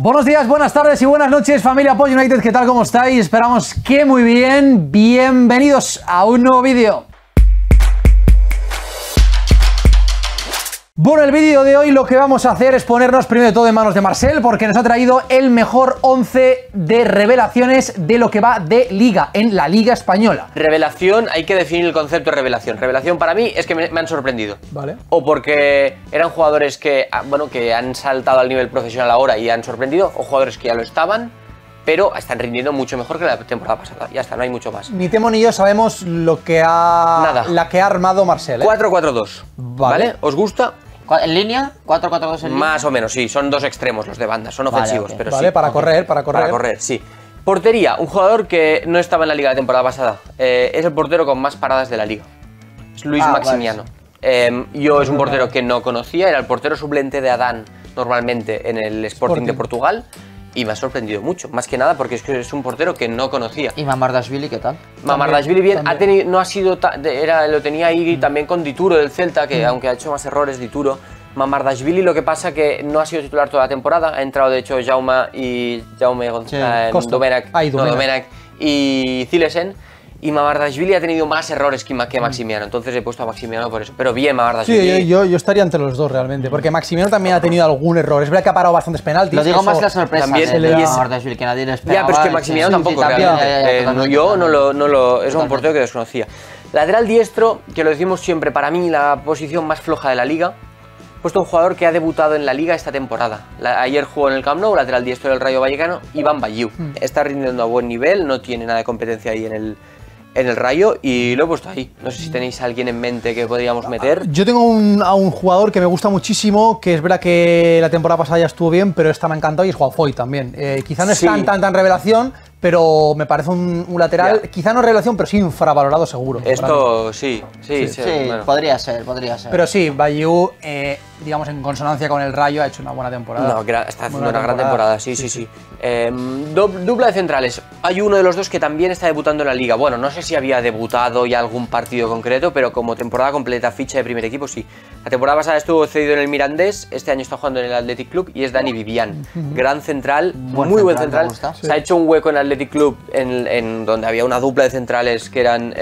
Buenos días, buenas tardes y buenas noches, familia Pod United. ¿Qué tal? ¿Cómo estáis? Esperamos que muy bien. Bienvenidos a un nuevo vídeo. Bueno, el vídeo de hoy lo que vamos a hacer es ponernos primero de todo en manos de Marcel, porque nos ha traído el mejor 11 de revelaciones de lo que va de Liga, en la Liga Española. Revelación, hay que definir el concepto de revelación. Revelación para mí es que me han sorprendido. Vale. O porque eran jugadores que, bueno, que han saltado al nivel profesional ahora y han sorprendido, o jugadores que ya lo estaban, pero están rindiendo mucho mejor que la temporada pasada. Ya está, no hay mucho más. Ni Temo ni yo sabemos lo que ha... Nada. La que ha armado Marcel, ¿eh? 4-4-2. Vale. ¿Vale? ¿Os gusta? ¿En línea? ¿4-4-2 en línea? Más o menos, sí. Son dos extremos los de banda. Son ofensivos, vale, okay. Pero vale, sí. Vale, para correr, para correr. Para correr, sí. Portería. Un jugador que no estaba en la Liga la temporada pasada. Es el portero con más paradas de la Liga. Es Luis Maximiano. Vale. Yo es un portero que no conocía. Era el portero suplente de Adán, normalmente, en el Sporting de Portugal. Y me ha sorprendido mucho, más que nada porque es que es un portero que no conocía. ¿Y Mamardashvili qué tal? Mamardashvili bien, ha tenido, no ha sido, lo tenía ahí también con Dituro del Celta, que aunque ha hecho más errores Dituro. Mamardashvili lo que pasa que no ha sido titular toda la temporada, ha entrado de hecho Jaume y Domenak y Zilesen. Y Mamardashvili ha tenido más errores que Maximiano, entonces he puesto a Maximiano por eso. Pero bien, Mamardashvili. Sí, yo estaría entre los dos realmente, porque Maximiano también ha tenido algún error. Es verdad que ha parado bastantes penaltis. Lo digo más la sorpresa también, Mamardashvili, que nadie lo esperaba. Ya, pero es que Maximiano tampoco, realmente. Yo no lo... Es un portero que desconocía. Lateral diestro, que lo decimos siempre, para mí la posición más floja de la Liga. He puesto un jugador que ha debutado en la Liga esta temporada. Ayer jugó en el Camp Nou, lateral diestro del Rayo Vallecano, Iván Balliu. Está rindiendo a buen nivel, no tiene nada de competencia ahí en el... Rayo, y lo he puesto ahí. No sé si tenéis a alguien en mente que podríamos meter. Yo tengo a un jugador que me gusta muchísimo, que es verdad que la temporada pasada ya estuvo bien, pero esta me ha encantado, y es Juanmi también. Quizá no es tan revelación, pero me parece un lateral, quizá no revelación, pero sí infravalorado seguro. Esto sí, bueno. podría ser. Pero sí, Balliu, digamos en consonancia con el Rayo, ha hecho una buena temporada. No, está haciendo una gran temporada, sí. Dupla de centrales, hay uno de los dos que también está debutando en la Liga. Bueno, no sé si había debutado ya algún partido concreto, pero como temporada completa, ficha de primer equipo, sí. La temporada pasada estuvo cedido en el Mirandés, este año está jugando en el Athletic Club y es Dani Vivian. Gran central, muy buen central. Se ha hecho un hueco en el Athletic Club, en donde había una dupla de centrales que eran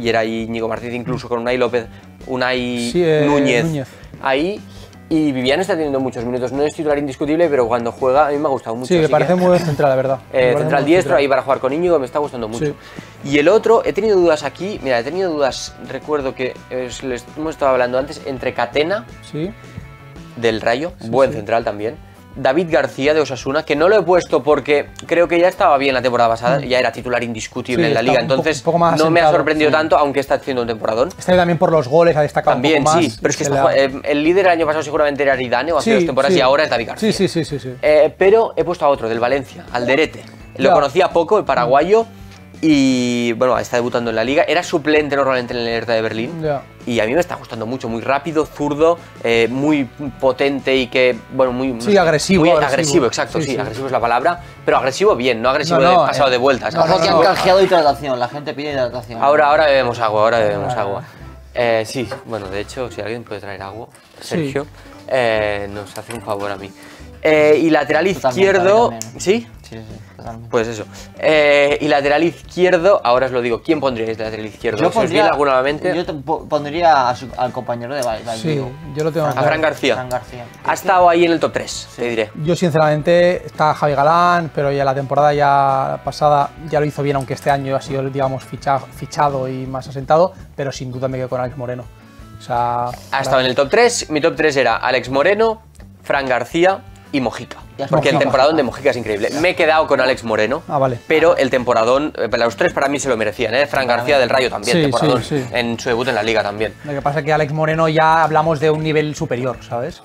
y era Íñigo Martínez, incluso con Unai López, Núñez ahí, y Vivian está teniendo muchos minutos. No es titular indiscutible, pero cuando juega a mí me ha gustado mucho. Sí, me parece muy central, la verdad. Central diestro ahí para jugar con Íñigo, me está gustando mucho. Sí. Y el otro, he tenido dudas aquí, mira, he tenido dudas, recuerdo que les hemos estado hablando antes, entre Catena del Rayo, buen central también. David García de Osasuna, que no lo he puesto porque creo que ya estaba bien la temporada pasada, ya era titular indiscutible en la Liga, entonces no me ha sorprendido tanto, aunque está haciendo un temporadón. Está también por los goles, ha destacado también, un poco más. Pero es que el líder el año pasado seguramente era Aridane o hace dos temporadas y ahora es David García. Pero he puesto a otro, del Valencia, Alderete. Lo conocía poco, el paraguayo, y bueno, está debutando en la Liga. Era suplente normalmente en el Hertha de Berlín. Y a mí me está gustando mucho, muy rápido, zurdo, muy potente y que, bueno, muy... Sí, agresivo. Muy agresivo, exacto, sí, agresivo es la palabra, pero agresivo bien, no agresivo de pasado de vueltas. No, que han canjeado hidratación, la gente pide hidratación. Ahora bebemos agua, ahora bebemos agua. Sí, bueno, de hecho, si alguien puede traer agua, Sergio, nos hace un favor a mí. Y lateral izquierdo... También. Sí. Pues eso. Y lateral izquierdo, ahora os lo digo, ¿quién pondríais de lateral izquierdo? Yo pondría, pondría al compañero de Vallecano. Sí, yo lo tengo. A Fran García. Ha estado ahí en el top 3, te diré. Yo sinceramente está Javi Galán, pero ya la temporada ya pasada ya lo hizo bien, aunque este año ha sido, digamos, fichado y más asentado, pero sin duda me quedo con Alex Moreno. O sea, ha estado en el top 3, mi top 3 era Alex Moreno, Fran García y Mojica. Porque el temporadón de Mojica es increíble. Me he quedado con Alex Moreno, pero el temporadón, los tres para mí se lo merecían, ¿eh? Fran García del Rayo también, temporadón, en su debut en la Liga también. Lo que pasa es que Alex Moreno ya hablamos de un nivel superior, ¿sabes?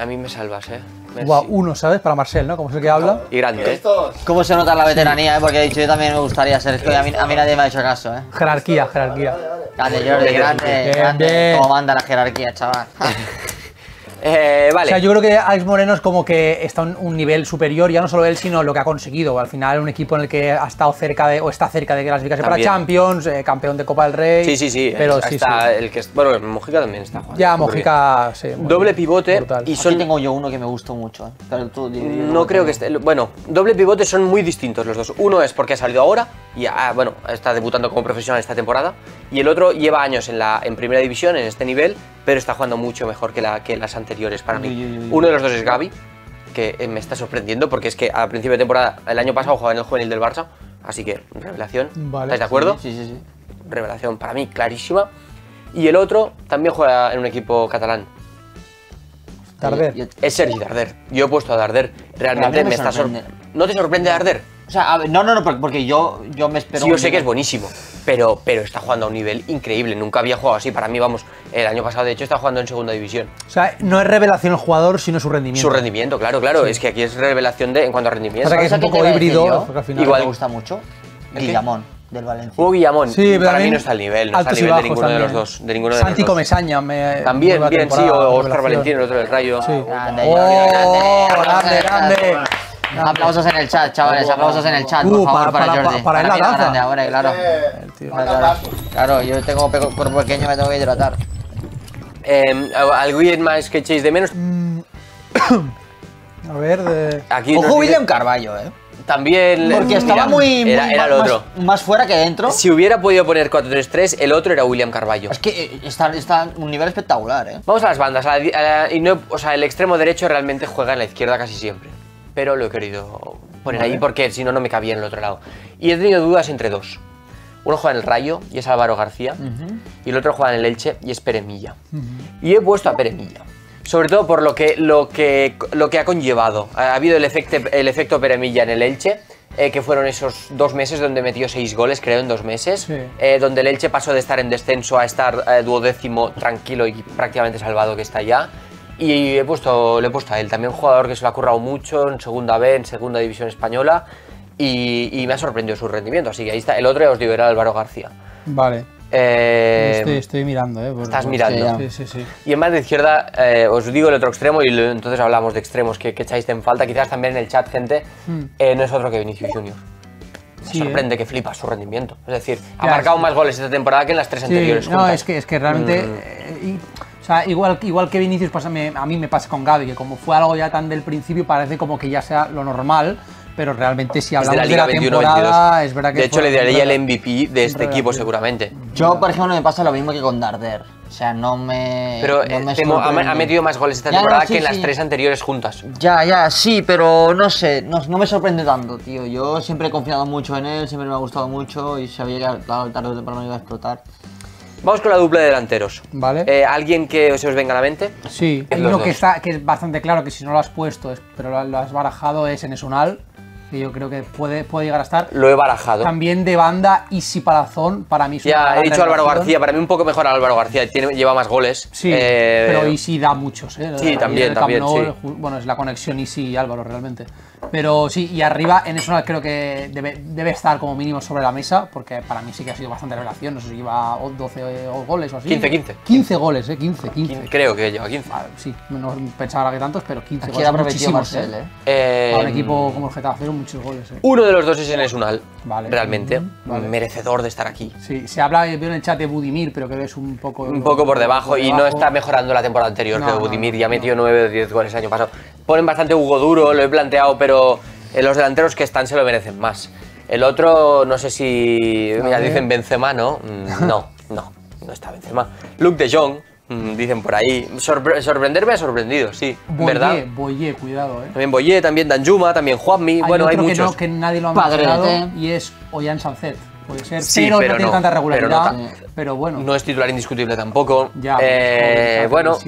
A mí me salvas, ¿eh? Wow, uno, ¿sabes? Para Marcel, ¿no? Como es el que habla. Y grande, ¿eh? Cómo se nota la veteranía, ¿eh? Porque he dicho, yo también me gustaría ser, a mí nadie me ha hecho caso, ¿eh? Jerarquía, jerarquía. Grande, Jordi, grande, grande. Cómo manda la jerarquía, chaval. Vale. O sea, yo creo que Alex Moreno es como que está en un nivel superior, ya no solo él, sino lo que ha conseguido. Al final, un equipo en el que ha estado cerca de, o está cerca de clasificarse para Champions, campeón de Copa del Rey. Sí, sí, sí. Pero sí, sí. El que, bueno, Mojica también está jugando. Ya, Mojica, sí. Doble pivote. Brutal. Y son... Aquí tengo yo uno que me gustó mucho. Claro, no creo que esté. Bueno, doble pivote son muy distintos los dos. Uno es porque ha salido ahora y, bueno, está debutando como profesional esta temporada. Y el otro lleva años en primera división, en este nivel, pero está jugando mucho mejor que las anteriores para mí. Uno de los dos es Gavi, que me está sorprendiendo porque es que al principio de temporada, el año pasado jugaba en el juvenil del Barça, así que revelación. Vale, ¿estáis de acuerdo? Sí, sí, sí. Revelación para mí clarísima. Y el otro también juega en un equipo catalán. Darder. Es Sergi Darder. Yo he puesto a Darder. Realmente me está sorprendiendo. ¿No te sorprende Darder? O sea, a ver, no, no, no, porque yo me espero... Sí, yo sé que es buenísimo, pero está jugando a un nivel increíble. Nunca había jugado así. Para mí, vamos, el año pasado, de hecho, está jugando en segunda división. O sea, no es revelación el jugador, sino su rendimiento. Su rendimiento, claro, claro. Sí. Es que aquí es revelación en cuanto a rendimiento. O sea, que es un poco híbrido. Al final igual me gusta mucho. Guillamón, del Valencia. Hugo Guillamón, sí, para mí no está al nivel. No está al nivel de ninguno también. De los dos. De ninguno de Santi Comesaña. También, bien, sí. O Oscar Valentino, el otro del Rayo. Sí. Grande, grande, grande. Aplausos en el chat, chavales, aplausos en el chat, por favor, para Jordi. Para la grande ahora, claro. Claro, yo tengo cuerpo pequeño, me tengo que hidratar. ¿Alguien más que echéis de menos? A ver, de... Ojo, William Carvallo, También... Porque estaba muy... Era el otro. Más fuera que dentro. Si hubiera podido poner 4-3-3, el otro era William Carvallo. Es que está en un nivel espectacular, Vamos a las bandas. O sea, el extremo derecho realmente juega en la izquierda casi siempre. Pero lo he querido poner ahí porque si no, no me cabía en el otro lado. Y he tenido dudas entre dos. Uno juega en el Rayo y es Álvaro García. Y el otro juega en el Elche y es Peremilla. Y he puesto a Peremilla. Sobre todo por lo que ha conllevado. Ha habido el efecto Peremilla en el Elche, que fueron esos 2 meses donde metió 6 goles, creo, en 2 meses. Sí. Donde el Elche pasó de estar en descenso a estar duodécimo, tranquilo y prácticamente salvado, que está ya. Y le he puesto a él, también un jugador que se lo ha currado mucho en segunda B, en segunda división española, y me ha sorprendido su rendimiento, así que ahí está. El otro ya os digo, era Álvaro García. Vale. Estoy mirando, Estás mirando. Sí, sí, sí. Y en más de izquierda, os digo el otro extremo, y entonces hablamos de extremos que echáis en falta, quizás también en el chat, gente, no es otro que Vinicius Junior. Me sorprende que flipa su rendimiento. Es decir, ha marcado más goles esta temporada que en las 3 anteriores. No, es que realmente... O sea, igual que Vinicius, a mí me pasa con Gavi, que como fue algo ya tan del principio, parece como que ya sea lo normal, pero realmente si hablamos de la temporada, es verdad que... De hecho, le daría el MVP de este equipo, seguramente. Yo, por ejemplo, me pasa lo mismo que con Darder. O sea, no me... Pero ha metido más goles esta temporada que en las 3 anteriores juntas. Ya, sí, pero no sé, no me sorprende tanto, tío. Yo siempre he confiado mucho en él, siempre me ha gustado mucho y sabía que tarde o temprano iba a explotar. Vamos con la dupla de delanteros. Vale. ¿Alguien que se os venga a la mente? Sí. Hay uno que es bastante claro, que si no lo has puesto, pero lo has barajado, es Enes Ünal, que yo creo que puede llegar a estar. Lo he barajado. También de banda, Isi Palazón, para mí... Ya, he dicho Álvaro García, para mí un poco mejor Álvaro García, lleva más goles. Sí, pero Isi da muchos, Sí, también, sí. Bueno, es la conexión Isi y Álvaro, realmente. Pero sí, y arriba Enes Ünal creo que debe estar como mínimo sobre la mesa, porque para mí sí que ha sido bastante revelación, no sé si lleva 12 goles o así. 15. 15 goles, 15. Creo que lleva 15. Ah, sí, no pensaba que tantos, pero 15 aquí goles. Aquí ha prometido Marcel, Para un equipo como el Getafe, muchos goles, Uno de los dos es Enes Ünal, vale, realmente, vale. Merecedor de estar aquí. Sí, se habla, veo en el chat de Budimir, pero que es un poco por debajo y no está mejorando la temporada anterior, que Budimir ya metió 9 o 10 goles el año pasado. Ponen bastante Hugo Duro, lo he planteado, pero los delanteros que están se lo merecen más. El otro, no sé si... Mira, dicen Benzema, ¿no? No está Benzema. Luke de Jong, dicen por ahí. Sorprenderme ha sorprendido, sí. Boyé, cuidado, También Boyé, también Danjuma, también Juanmi. Bueno, hay muchos. Que nadie lo ha mencionado y es Ollán Sancet. Puede ser, sí, pero no tiene tanta regularidad. Pero bueno. No es titular indiscutible tampoco. Ya, bueno,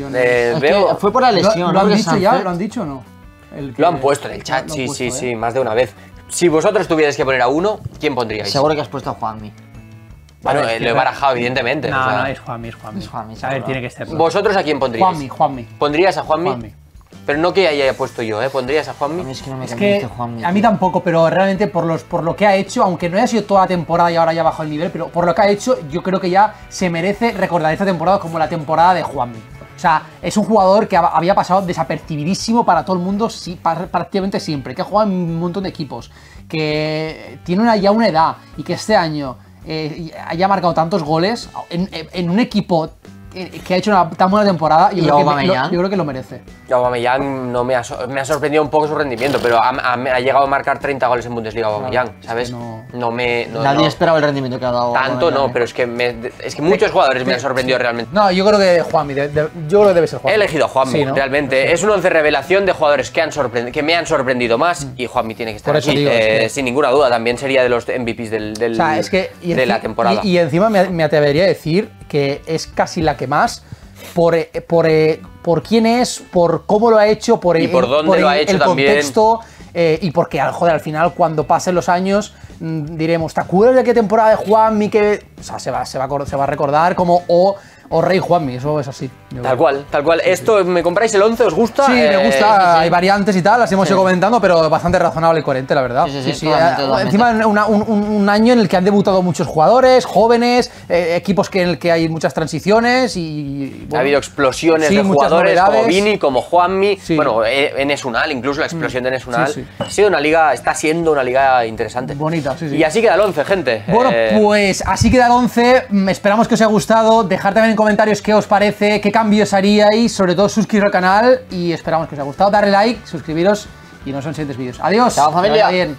veo... Fue por la lesión. ¿Lo han dicho o no? Lo han puesto en el chat, sí, más de una vez. Si vosotros tuvierais que poner a uno, ¿quién pondríais? Seguro que has puesto a Juanmi. Bueno, lo he barajado, evidentemente. No, es Juanmi. A ver, tiene que estar. ¿Vosotros a quién pondríais? Juanmi. ¿Pondrías a Juanmi? Pero no que haya puesto yo, ¿Pondrías a Juanmi? Es que no me convence Juanmi. A mí tampoco, pero realmente por lo que ha hecho, aunque no haya sido toda la temporada y ahora ya bajó el nivel, pero por lo que ha hecho, yo creo que ya se merece recordar esta temporada como la temporada de Juanmi. O sea, es un jugador que había pasado desapercibidísimo para todo el mundo, sí, prácticamente siempre, que ha jugado en un montón de equipos, que tiene ya una edad y que este año haya marcado tantos goles en un equipo que ha hecho una tan buena temporada. Yo creo que lo merece. Aubameyang no me ha sorprendido un poco su rendimiento, pero ha llegado a marcar 30 goles en Bundesliga Aubameyang, claro, ¿sabes? Nadie esperaba el rendimiento que ha dado. Tanto no, pero es que muchos jugadores me han sorprendido realmente. No, yo creo que Juanmi, yo creo que debe ser Juanmi. He elegido a Juanmi, sí, ¿no? Realmente. Sí. Es un 11 revelación de jugadores que me han sorprendido más, y Juanmi tiene que estar aquí. Digo, sin ninguna duda, también sería de los MVPs de la temporada. Y encima me atrevería a decir que es casi la que más, por quién es, por cómo lo ha hecho, por dónde lo ha hecho, el contexto, y porque al final, cuando pasen los años, diremos, ¿te acuerdas de qué temporada de Juanmi? O sea, se va a recordar como o Rey Juanmi, eso es así. Tal cual. Esto, ¿me compráis el 11? ¿Os gusta? Sí, me gusta, hay variantes y tal, las hemos ido comentando, pero bastante razonable y coherente, la verdad. Sí, totalmente. Encima, un año en el que han debutado muchos jugadores, jóvenes, equipos en el que hay muchas transiciones y bueno, ha habido explosiones de jugadores como Vini, como Juanmi, bueno, Enes Ünal, incluso la explosión de Enes Ünal. Está siendo una liga interesante. Bonita, sí, sí. Y así queda el 11, gente. Bueno, pues así queda el 11, esperamos que os haya gustado, dejad también en comentarios qué os parece, qué cambios haríais, sobre todo suscribiros al canal, y esperamos que os haya gustado, darle like, suscribiros y nos vemos en siguientes vídeos. Adiós, chao familia.